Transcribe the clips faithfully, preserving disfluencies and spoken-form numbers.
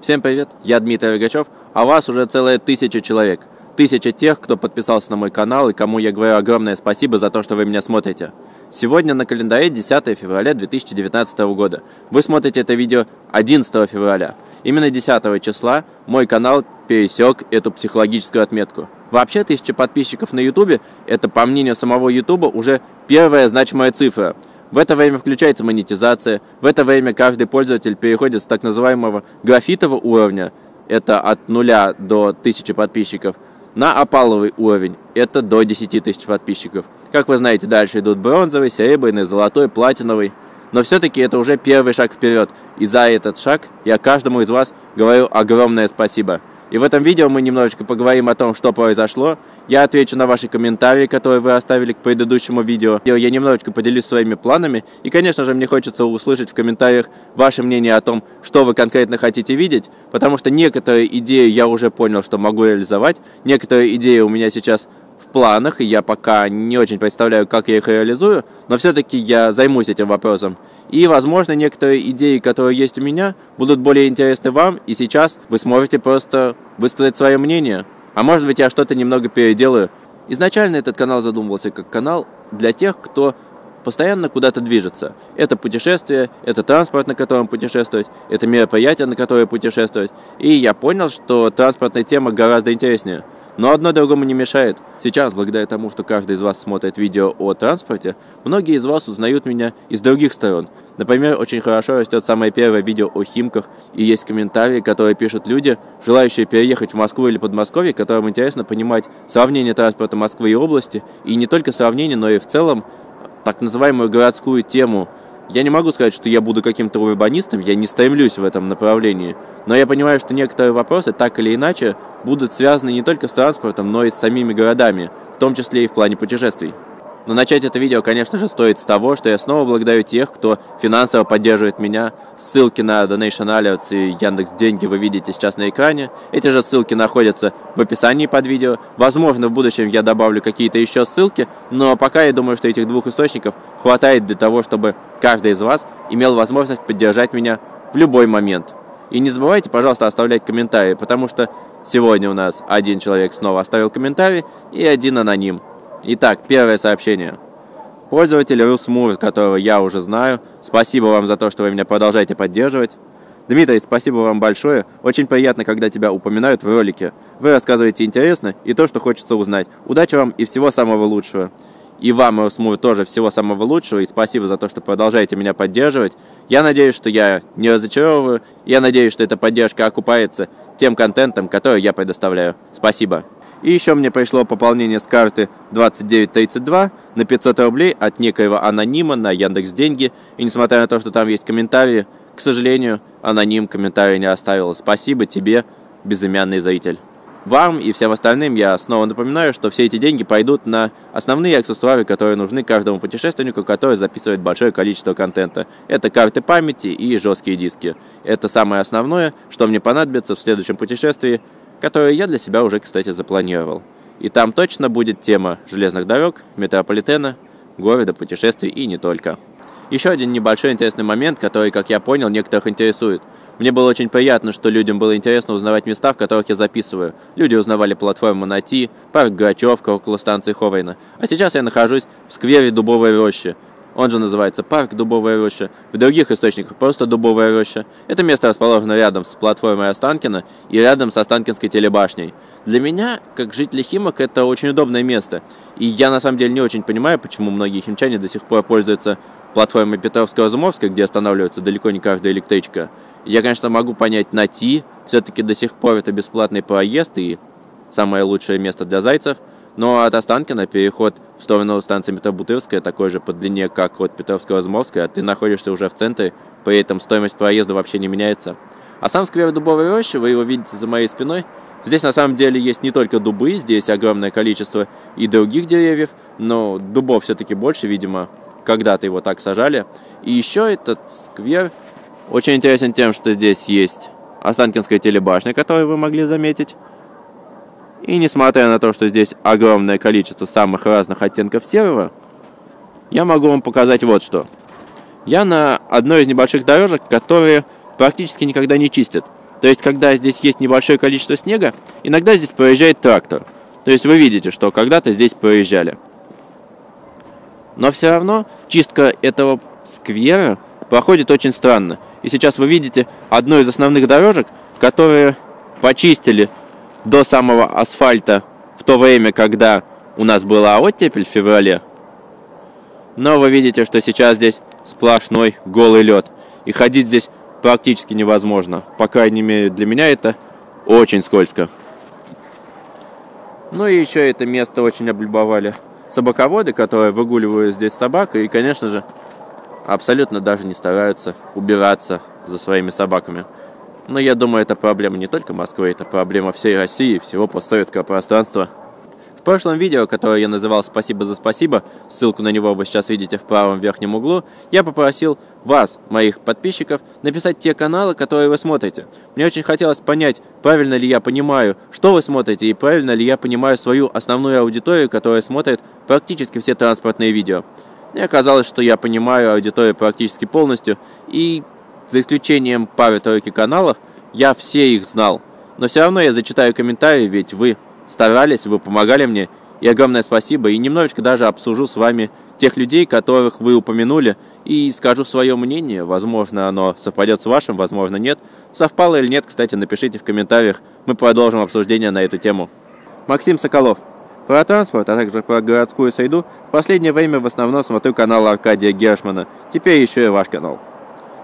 Всем привет, я Дмитрий Рогачёв, а вас уже целая тысяча человек. Тысяча тех, кто подписался на мой канал и кому я говорю огромное спасибо за то, что вы меня смотрите. Сегодня на календаре десятое февраля две тысячи девятнадцатого года. Вы смотрите это видео одиннадцатого февраля. Именно десятого числа мой канал пересек эту психологическую отметку. Вообще, тысяча подписчиков на ютубе, это, по мнению самого ютуба, уже первая значимая цифра. В это время включается монетизация, в это время каждый пользователь переходит с так называемого графитового уровня, это от нуля до тысячи подписчиков, на опаловый уровень, это до десяти тысяч подписчиков. Как вы знаете, дальше идут бронзовый, серебряный, золотой, платиновый. Но все-таки это уже первый шаг вперед, и за этот шаг я каждому из вас говорю огромное спасибо. И в этом видео мы немножечко поговорим о том, что произошло. Я отвечу на ваши комментарии, которые вы оставили к предыдущему видео. Я немножечко поделюсь своими планами. И, конечно же, мне хочется услышать в комментариях ваше мнение о том, что вы конкретно хотите видеть. Потому что некоторые идеи я уже понял, что могу реализовать. Некоторые идеи у меня сейчас в планах, и я пока не очень представляю, как я их реализую. Но все-таки я займусь этим вопросом. И, возможно, некоторые идеи, которые есть у меня, будут более интересны вам, и сейчас вы сможете просто высказать свое мнение. А может быть, я что-то немного переделаю. Изначально этот канал задумывался как канал для тех, кто постоянно куда-то движется. Это путешествие, это транспорт, на котором путешествовать, это мероприятие, на которое путешествовать. И я понял, что транспортная тема гораздо интереснее. Но одно другому не мешает. Сейчас, благодаря тому, что каждый из вас смотрит видео о транспорте, многие из вас узнают меня из других сторон. Например, очень хорошо растет самое первое видео о Химках, и есть комментарии, которые пишут люди, желающие переехать в Москву или Подмосковье, которым интересно понимать сравнение транспорта Москвы и области, и не только сравнение, но и в целом так называемую городскую тему. Я не могу сказать, что я буду каким-то урбанистом, я не стремлюсь в этом направлении, но я понимаю, что некоторые вопросы, так или иначе, будут связаны не только с транспортом, но и с самими городами, в том числе и в плане путешествий. Но начать это видео, конечно же, стоит с того, что я снова благодарю тех, кто финансово поддерживает меня. Ссылки на Donation Alerts и Яндекс.Деньги вы видите сейчас на экране. Эти же ссылки находятся в описании под видео. Возможно, в будущем я добавлю какие-то еще ссылки, но пока я думаю, что этих двух источников хватает для того, чтобы каждый из вас имел возможность поддержать меня в любой момент. И не забывайте, пожалуйста, оставлять комментарии, потому что сегодня у нас один человек снова оставил комментарий и один аноним. Итак, первое сообщение. Пользователь Русмур, которого я уже знаю, спасибо вам за то, что вы меня продолжаете поддерживать. Дмитрий, спасибо вам большое. Очень приятно, когда тебя упоминают в ролике. Вы рассказываете интересно и то, что хочется узнать. Удачи вам и всего самого лучшего. И вам, Русмур, тоже всего самого лучшего. И спасибо за то, что продолжаете меня поддерживать. Я надеюсь, что я не разочаровываю. Я надеюсь, что эта поддержка окупается тем контентом, который я предоставляю. Спасибо. И еще мне пришло пополнение с карты двадцать девять тридцать два на пятьсот рублей от некоего анонима на Яндекс.Деньги. И несмотря на то, что там есть комментарии, к сожалению, аноним комментарий не оставил. Спасибо тебе, безымянный зритель. Вам и всем остальным я снова напоминаю, что все эти деньги пойдут на основные аксессуары, которые нужны каждому путешественнику, который записывает большое количество контента. Это карты памяти и жесткие диски. Это самое основное, что мне понадобится в следующем путешествии, которую я для себя уже, кстати, запланировал. И там точно будет тема железных дорог, метрополитена, города, путешествий и не только. Еще один небольшой интересный момент, который, как я понял, некоторых интересует. Мне было очень приятно, что людям было интересно узнавать места, в которых я записываю. Люди узнавали платформу НАТИ, парк Грачевка около станции Ховрина. А сейчас я нахожусь в сквере Дубовой рощи. Он же называется парк Дубовая роща, в других источниках просто Дубовая роща. Это место расположено рядом с платформой Останкина и рядом с Останкинской телебашней. Для меня, как жителя Химок, это очень удобное место. И я на самом деле не очень понимаю, почему многие химчане до сих пор пользуются платформой Петровско-Разумовской, где останавливается далеко не каждая электричка. Я, конечно, могу понять НАТИ, все-таки до сих пор это бесплатный проезд и самое лучшее место для зайцев. Но от Останкина переход в сторону станции метро Бутырская такой же по длине, как от Петровско-Разумовской, а ты находишься уже в центре, при этом стоимость проезда вообще не меняется. А сам сквер Дубовой рощи, вы его видите за моей спиной, здесь на самом деле есть не только дубы, здесь огромное количество и других деревьев, но дубов все-таки больше, видимо, когда-то его так сажали. И еще этот сквер очень интересен тем, что здесь есть Останкинская телебашня, которую вы могли заметить. И несмотря на то, что здесь огромное количество самых разных оттенков серого, я могу вам показать вот что. Я на одной из небольших дорожек, которые практически никогда не чистят. То есть, когда здесь есть небольшое количество снега, иногда здесь проезжает трактор. То есть, вы видите, что когда-то здесь проезжали. Но все равно чистка этого сквера проходит очень странно. И сейчас вы видите одну из основных дорожек, которые почистили до самого асфальта в то время, когда у нас была оттепель в феврале. Но вы видите, что сейчас здесь сплошной голый лед. И ходить здесь практически невозможно. По крайней мере, для меня это очень скользко. Ну и еще это место очень облюбовали собаководы, которые выгуливают здесь собак. И, конечно же, абсолютно даже не стараются убираться за своими собаками. Но я думаю, это проблема не только Москвы, это проблема всей России, всего постсоветского пространства. В прошлом видео, которое я называл «Спасибо за спасибо», ссылку на него вы сейчас видите в правом верхнем углу, я попросил вас, моих подписчиков, написать те каналы, которые вы смотрите. Мне очень хотелось понять, правильно ли я понимаю, что вы смотрите, и правильно ли я понимаю свою основную аудиторию, которая смотрит практически все транспортные видео. Мне оказалось, что я понимаю аудиторию практически полностью, и за исключением пары-тройки каналов, я все их знал. Но все равно я зачитаю комментарии, ведь вы старались, вы помогали мне, и огромное спасибо. И немножечко даже обсужу с вами тех людей, которых вы упомянули, и скажу свое мнение. Возможно, оно совпадет с вашим, возможно, нет. Совпало или нет, кстати, напишите в комментариях. Мы продолжим обсуждение на эту тему. Максим Соколов. Про транспорт, а также про городскую среду в последнее время в основном смотрю канал Аркадия Гершмана. Теперь еще и ваш канал.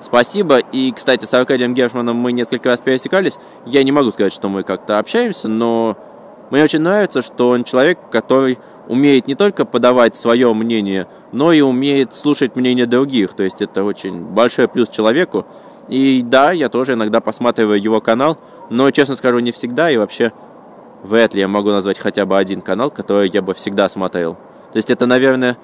Спасибо. И, кстати, с Аркадием Гершманом мы несколько раз пересекались. Я не могу сказать, что мы как-то общаемся, но мне очень нравится, что он человек, который умеет не только подавать свое мнение, но и умеет слушать мнение других. То есть это очень большой плюс человеку. И да, я тоже иногда посматриваю его канал, но, честно скажу, не всегда. И вообще, вряд ли я могу назвать хотя бы один канал, который я бы всегда смотрел. То есть это, наверное,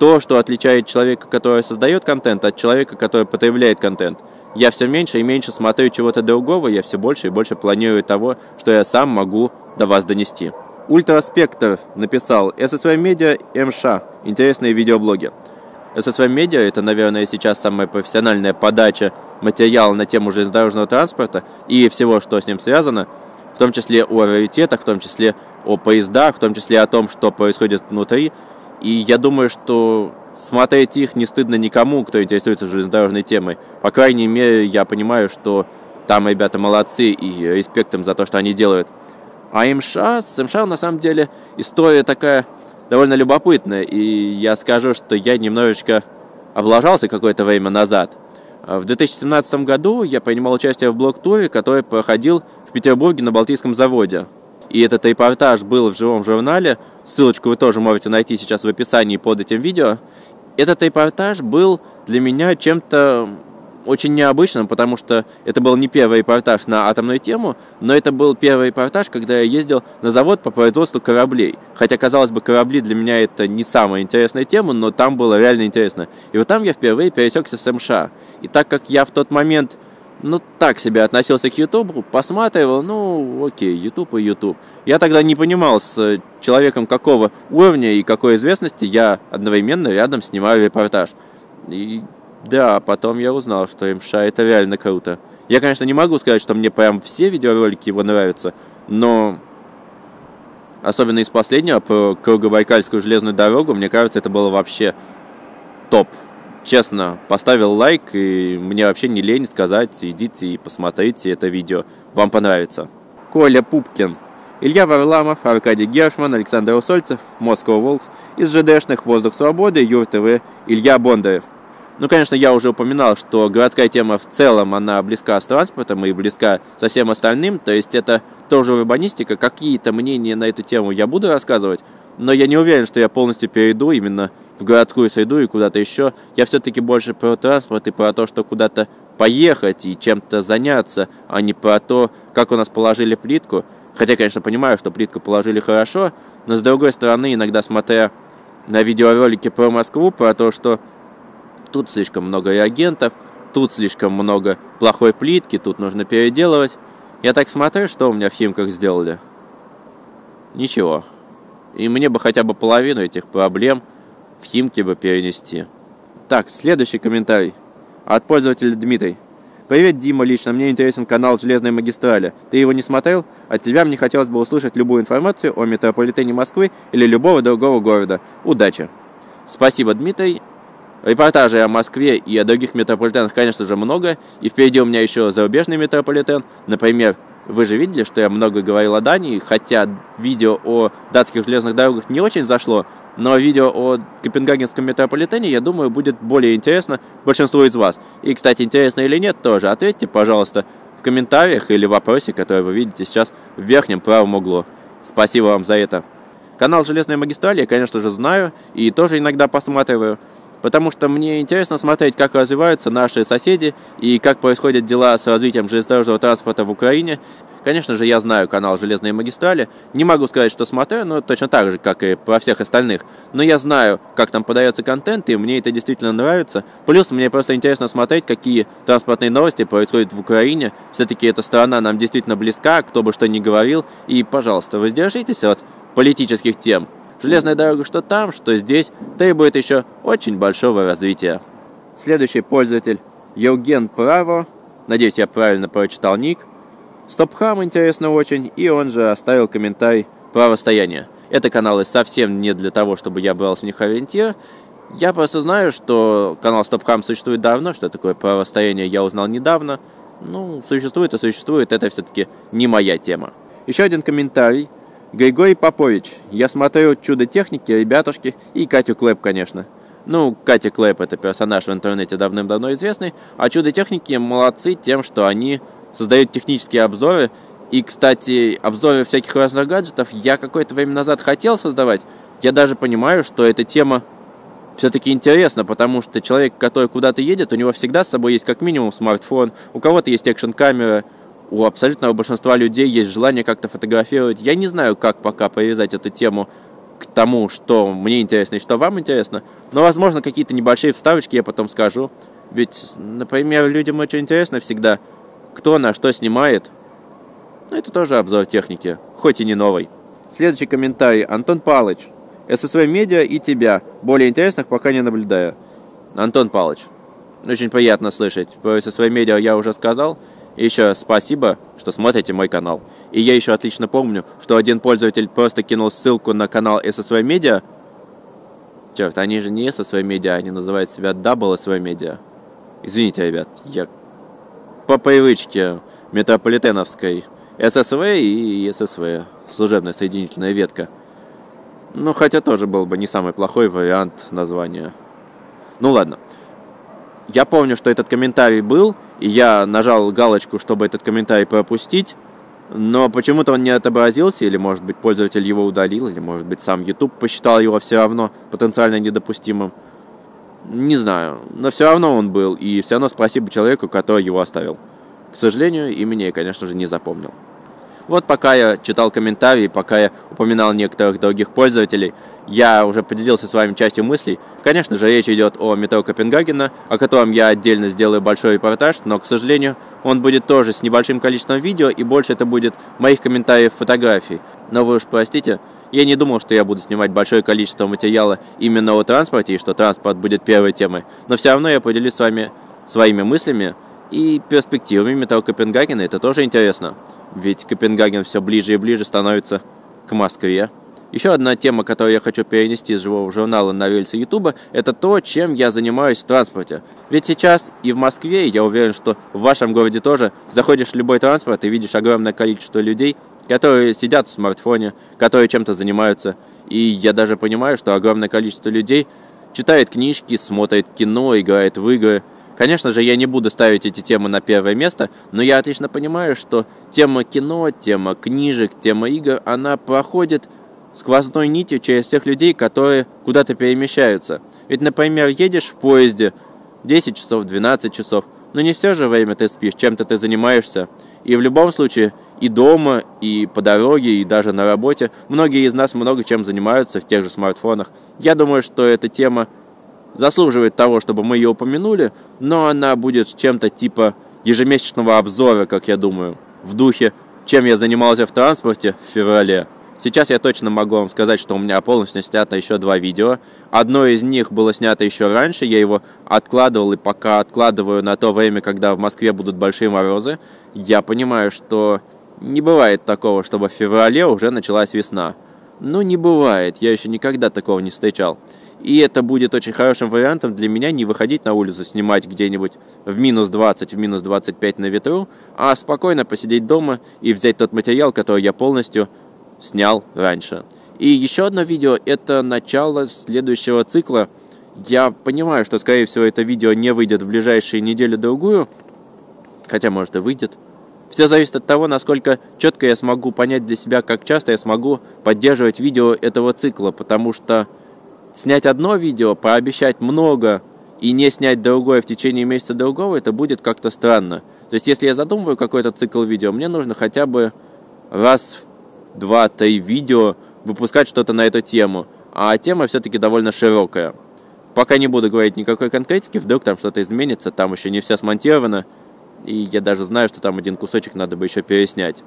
то, что отличает человека, который создает контент, от человека, который потребляет контент. Я все меньше и меньше смотрю чего-то другого, я все больше и больше планирую того, что я сам могу до вас донести. Ультраспектр написал: эс эс дабл ю Media, эм ша, интересные видеоблоги. эс эс дабл ю Media — это, наверное, сейчас самая профессиональная подача материала на тему железнодорожного транспорта и всего, что с ним связано, в том числе о раритетах, в том числе о поездах, в том числе о том, что происходит внутри. И я думаю, что смотреть их не стыдно никому, кто интересуется железнодорожной темой. По крайней мере, я понимаю, что там ребята молодцы, и респект им за то, что они делают. А эм ша, с эм ша на самом деле история такая довольно любопытная. И я скажу, что я немножечко облажался какое-то время назад. В две тысячи семнадцатом году я принимал участие в блок-туре, который проходил в Петербурге на Балтийском заводе. И этот репортаж был в живом журнале, ссылочку вы тоже можете найти сейчас в описании под этим видео. Этот репортаж был для меня чем-то очень необычным, потому что это был не первый репортаж на атомную тему, но это был первый репортаж, когда я ездил на завод по производству кораблей. Хотя, казалось бы, корабли для меня это не самая интересная тема, но там было реально интересно. И вот там я впервые пересекся с эм ша. И так как я в тот момент, ну, так себе относился к ютубу, посматривал, ну, окей, ютуб и ютуб. Я тогда не понимал, с человеком какого уровня и какой известности я одновременно рядом снимаю репортаж. И да, потом я узнал, что эм ша это реально круто. Я, конечно, не могу сказать, что мне прям все видеоролики его нравятся, но особенно из последнего, про Кругобайкальскую железную дорогу, мне кажется, это было вообще топ. Честно, поставил лайк, и мне вообще не лень сказать: идите и посмотрите это видео, вам понравится. Коля Пупкин. Илья Варламов, Аркадий Гершман, Александр Усольцев, Москва Волкс, из ЖДшных «Воздух Свободы», Юр ТВ, Илья Бондарев. Ну, конечно, я уже упоминал, что городская тема в целом, она близка с транспортом и близка со всем остальным, то есть это тоже урбанистика, какие-то мнения на эту тему я буду рассказывать, но я не уверен, что я полностью перейду именно в городскую среду и куда-то еще. Я все-таки больше про транспорт и про то, что куда-то поехать и чем-то заняться, а не про то, как у нас положили плитку. Хотя, конечно, понимаю, что плитку положили хорошо, но, с другой стороны, иногда смотря на видеоролики про Москву, про то, что тут слишком много реагентов, тут слишком много плохой плитки, тут нужно переделывать, я так смотрю, что у меня в Химках сделали. Ничего. И мне бы хотя бы половину этих проблем в Химки бы перенести. Так, следующий комментарий от пользователя Дмитрий. Привет, Дима, лично мне интересен канал «Железные магистрали». Ты его не смотрел? От тебя мне хотелось бы услышать любую информацию о метрополитене Москвы или любого другого города. Удачи! Спасибо, Дмитрий. Репортажей о Москве и о других метрополитенах, конечно же, много. И впереди у меня еще зарубежный метрополитен. Например, вы же видели, что я много говорил о Дании, хотя видео о датских железных дорогах не очень зашло, но видео о Копенгагенском метрополитене, я думаю, будет более интересно большинству из вас. И, кстати, интересно или нет, тоже ответьте, пожалуйста, в комментариях или в вопросе, который вы видите сейчас в верхнем правом углу. Спасибо вам за это. Канал «Железные магистрали» я, конечно же, знаю и тоже иногда посматриваю, потому что мне интересно смотреть, как развиваются наши соседи и как происходят дела с развитием железнодорожного транспорта в Украине. Конечно же, я знаю канал «Железные магистрали». Не могу сказать, что смотрю, но точно так же, как и про всех остальных. Но я знаю, как там подается контент, и мне это действительно нравится. Плюс мне просто интересно смотреть, какие транспортные новости происходят в Украине. Все-таки эта страна нам действительно близка, кто бы что ни говорил. И, пожалуйста, воздержитесь от политических тем. Железная дорога что там, что здесь, требует еще очень большого развития. Следующий пользователь Евген Право. Надеюсь, я правильно прочитал ник. СтопХам интересно очень, и он же оставил комментарий «Правостояние». Это каналы совсем не для того, чтобы я брал с них ориентир. Я просто знаю, что канал «СтопХам» существует давно, что такое «Правостояние» я узнал недавно. Ну, существует и существует, это все-таки не моя тема. Еще один комментарий. Григорий Попович. Я смотрю «Чудо техники», «Ребятушки» и Катю Клэп, конечно. Ну, Катя Клэп – это персонаж в интернете давным-давно известный, а «Чудо техники» молодцы тем, что они создают технические обзоры. И, кстати, обзоры всяких разных гаджетов я какое-то время назад хотел создавать. Я даже понимаю, что эта тема все-таки интересна, потому что человек, который куда-то едет, у него всегда с собой есть как минимум смартфон, у кого-то есть экшн-камера, у абсолютного большинства людей есть желание как-то фотографировать. Я не знаю, как пока привязать эту тему к тому, что мне интересно и что вам интересно, но, возможно, какие-то небольшие вставочки я потом скажу. Ведь, например, людям очень интересно всегда, кто на что снимает. Ну, это тоже обзор техники, хоть и не новый. Следующий комментарий. Антон Палыч. эс эс дабл ю Media и тебя. Более интересных пока не наблюдаю. Антон Палыч, очень приятно слышать. Про эс эс дабл ю Media я уже сказал. И еще раз спасибо, что смотрите мой канал. И я еще отлично помню, что один пользователь просто кинул ссылку на канал эс эс дабл ю Media. Черт, они же не эс эс дабл ю Media, они называют себя дабл ю эс дабл ю Media. Извините, ребят, я по привычке метрополитеновской эс эс дабл ю и эс эс дабл ю, служебная соединительная ветка. Ну, хотя тоже был бы не самый плохой вариант названия. Ну ладно. Я помню, что этот комментарий был, и я нажал галочку, чтобы этот комментарий пропустить, но почему-то он не отобразился, или, может быть, пользователь его удалил, или, может быть, сам YouTube посчитал его все равно потенциально недопустимым. Не знаю, но все равно он был, и все равно спасибо человеку, который его оставил. К сожалению, имени я, конечно же, не запомнил. Вот пока я читал комментарии, пока я упоминал некоторых других пользователей, я уже поделился с вами частью мыслей. Конечно же, речь идет о метро Копенгагена, о котором я отдельно сделаю большой репортаж, но, к сожалению, он будет тоже с небольшим количеством видео, и больше это будет моих комментариев, фотографий. Но вы уж простите, я не думал, что я буду снимать большое количество материала именно о транспорте, и что транспорт будет первой темой, но все равно я поделюсь с вами своими мыслями и перспективами метро Копенгагена, это тоже интересно. Ведь Копенгаген все ближе и ближе становится к Москве. Еще одна тема, которую я хочу перенести из живого журнала на рельсы Ютуба, это то, чем я занимаюсь в транспорте. Ведь сейчас и в Москве, я уверен, что в вашем городе тоже, заходишь в любой транспорт и видишь огромное количество людей, которые сидят в смартфоне, которые чем-то занимаются. И я даже понимаю, что огромное количество людей читает книжки, смотрит кино, играет в игры. Конечно же, я не буду ставить эти темы на первое место, но я отлично понимаю, что тема кино, тема книжек, тема игр, она проходит сквозной нитью через тех людей, которые куда-то перемещаются. Ведь, например, едешь в поезде десять часов, двенадцать часов, но не все же время ты спишь, чем-то ты занимаешься. И в любом случае, и дома, и по дороге, и даже на работе, многие из нас много чем занимаются в тех же смартфонах. Я думаю, что эта тема заслуживает того, чтобы мы ее упомянули, но она будет чем-то типа ежемесячного обзора, как я думаю, в духе «Чем я занимался в транспорте в феврале». Сейчас я точно могу вам сказать, что у меня полностью снято еще два видео. Одно из них было снято еще раньше, я его откладывал и пока откладываю на то время, когда в Москве будут большие морозы. Я понимаю, что не бывает такого, чтобы в феврале уже началась весна. Ну не бывает, я еще никогда такого не встречал. И это будет очень хорошим вариантом для меня не выходить на улицу, снимать где-нибудь в минус двадцать, в минус двадцать пять на ветру, а спокойно посидеть дома и взять тот материал, который я полностью снял раньше. И еще одно видео – это начало следующего цикла. Я понимаю, что, скорее всего, это видео не выйдет в ближайшие неделю-другую, хотя, может, и выйдет. Все зависит от того, насколько четко я смогу понять для себя, как часто я смогу поддерживать видео этого цикла, потому что снять одно видео, пообещать много и не снять другое в течение месяца другого, это будет как-то странно. То есть, если я задумываю какой-то цикл видео, мне нужно хотя бы раз в два-три видео выпускать что-то на эту тему. А тема все-таки довольно широкая. Пока не буду говорить никакой конкретики, вдруг там что-то изменится, там еще не все смонтировано. И я даже знаю, что там один кусочек надо бы еще переснять.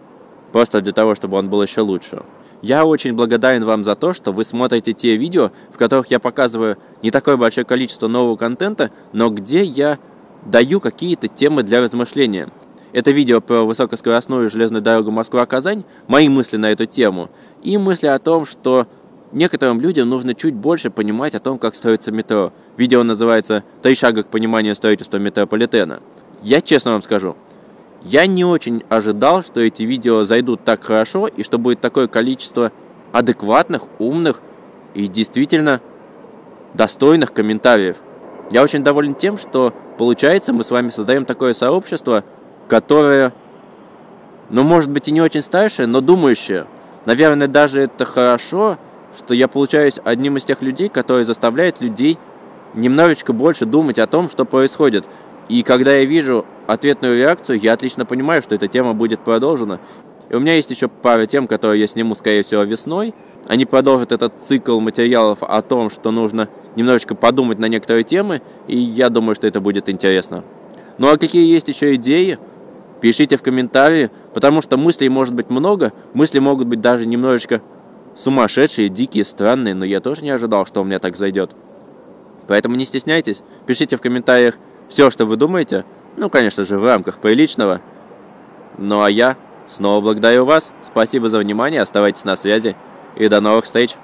Просто для того, чтобы он был еще лучше. Я очень благодарен вам за то, что вы смотрите те видео, в которых я показываю не такое большое количество нового контента, но где я даю какие-то темы для размышления. Это видео про высокоскоростную железную дорогу Москва-Казань, мои мысли на эту тему, и мысли о том, что некоторым людям нужно чуть больше понимать о том, как строится метро. Видео называется «Три шага к пониманию строительства метрополитена». Я честно вам скажу, я не очень ожидал, что эти видео зайдут так хорошо и что будет такое количество адекватных, умных и действительно достойных комментариев. Я очень доволен тем, что получается, мы с вами создаем такое сообщество, которое, ну, может быть и не очень старшее, но думающее. Наверное, даже это хорошо, что я получаюсь одним из тех людей, которые заставляют людей немножечко больше думать о том, что происходит. И когда я вижу ответную реакцию, я отлично понимаю, что эта тема будет продолжена. И у меня есть еще пара тем, которые я сниму, скорее всего, весной. Они продолжат этот цикл материалов о том, что нужно немножечко подумать на некоторые темы, и я думаю, что это будет интересно. Ну а какие есть еще идеи, пишите в комментарии, потому что мыслей может быть много, мысли могут быть даже немножечко сумасшедшие, дикие, странные, но я тоже не ожидал, что у меня так зайдет. Поэтому не стесняйтесь, пишите в комментариях все, что вы думаете, ну, конечно же, в рамках приличного. Ну, а я снова благодарю вас, спасибо за внимание, оставайтесь на связи и до новых встреч!